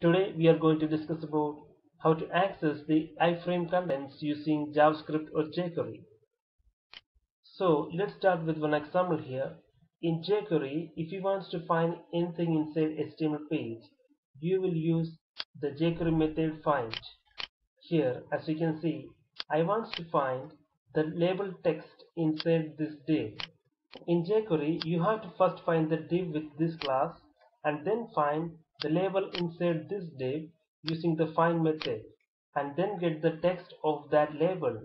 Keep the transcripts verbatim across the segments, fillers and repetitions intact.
Today we are going to discuss about how to access the iframe contents using JavaScript or jQuery. So let's start with one example here. In jQuery, if you want to find anything inside H T M L page, you will use the jQuery method find. Here, as you can see, I want to find the label text inside this div. In jQuery, you have to first find the div with this class and then find the label inside this div using the find method and then get the text of that label.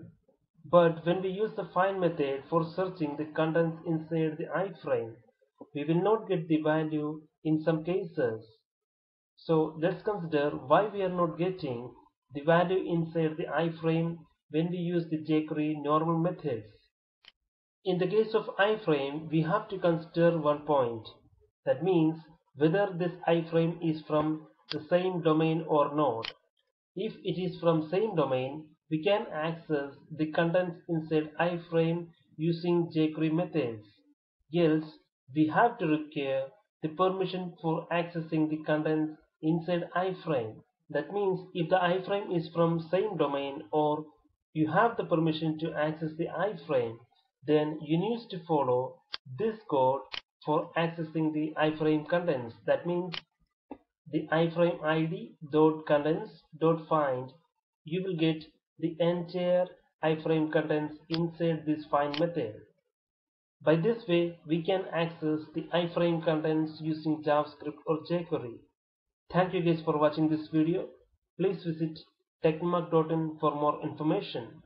But when we use the find method for searching the contents inside the iframe, we will not get the value in some cases. So let's consider why we are not getting the value inside the iframe when we use the jQuery normal methods. In the case of iframe, we have to consider one point. That means whether this iframe is from the same domain or not. If it is from same domain, we can access the contents inside iframe using jQuery methods. Else, we have to require the permission for accessing the contents inside iframe. That means if the iframe is from same domain or you have the permission to access the iframe, then you need to follow this code for accessing the iframe contents. That means the iframe id dot contents dot find. You will get the entire iframe contents inside this find method. By this way, we can access the iframe contents using JavaScript or jQuery. Thank you guys for watching this video. Please visit technomark dot in for more information.